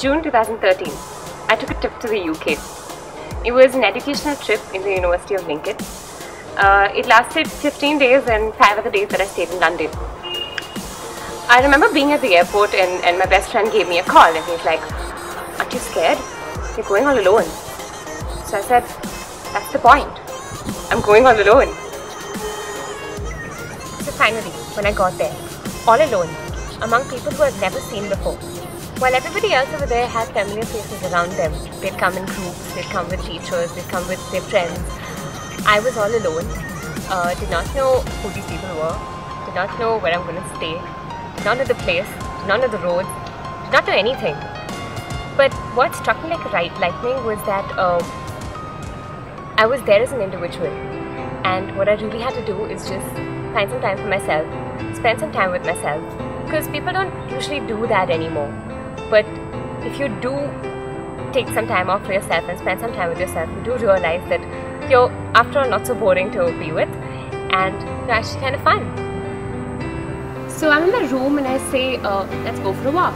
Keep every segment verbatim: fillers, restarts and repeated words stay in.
June two thousand thirteen, I took a trip to the U K. It was an educational trip in the University of Lincoln. Uh, it lasted fifteen days and five other days that I stayed in London. I remember being at the airport and, and my best friend gave me a call and he's like, "Aren't you scared? You're going all alone." So I said, "That's the point. I'm going all alone." So finally, when I got there, all alone, among people who I've never seen before. While everybody else over there had familiar faces around them, they'd come in groups, they'd come with teachers, they'd come with their friends. I was all alone, uh, did not know who these people were, did not know where I'm going to stay, did not know the place, did not know the road, did not know anything. But what struck me like lightning was that uh, I was there as an individual, and what I really had to do is just find some time for myself, spend some time with myself, because people don't usually do that anymore. But if you do take some time off for yourself and spend some time with yourself, you do realize that you're, after all, not so boring to be with and you're actually kind of fun. So I'm in my room and I say, uh, let's go for a walk.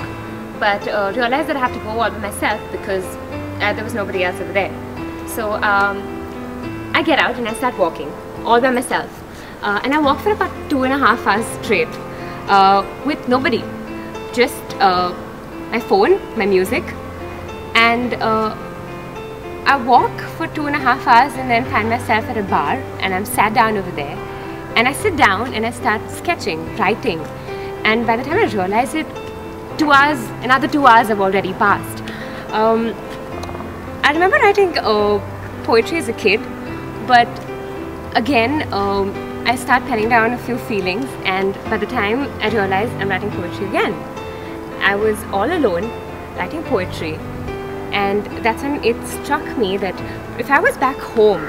But uh, realize that I have to go all by myself because uh, there was nobody else over there. So um, I get out and I start walking all by myself. Uh, and I walk for about two and a half hours straight uh, with nobody. Just uh, my phone, my music, and uh, I walk for two and a half hours and then find myself at a bar and I'm sat down over there and I sit down and I start sketching, writing, and by the time I realize it, two hours, another two hours have already passed. Um, I remember writing uh, poetry as a kid, but again um, I start penning down a few feelings and by the time I realize I'm writing poetry again. I was all alone writing poetry, and that's when it struck me that if I was back home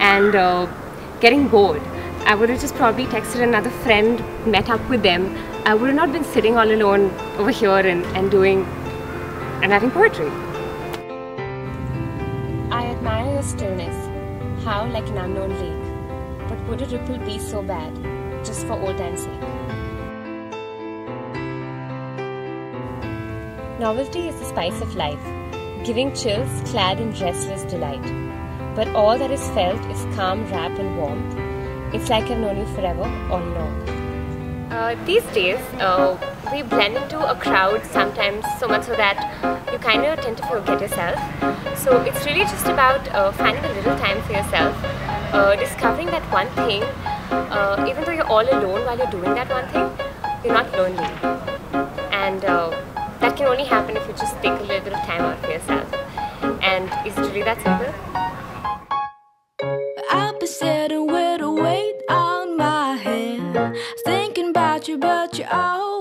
and uh, getting bored, I would have just probably texted another friend, met up with them. I would have not been sitting all alone over here and, and doing and writing poetry. I admire your stillness, how like an unknown lake, but would a ripple be so bad, just for old time's sake? Novelty is the spice of life, giving chills clad in restless delight. But all that is felt is calm wrap and warmth. It's like I've known you forever, all along. Uh, these days, uh, we blend into a crowd sometimes so much so that you kind of tend to forget yourself. So it's really just about uh, finding a little time for yourself, uh, discovering that one thing. Uh, even though you're all alone while you're doing that one thing, you're not lonely. And. Uh, That can only happen if you just take a little bit of time out for yourself. And is it really that simple? I've been sitting with a weight on my head, thinking about you, but you're all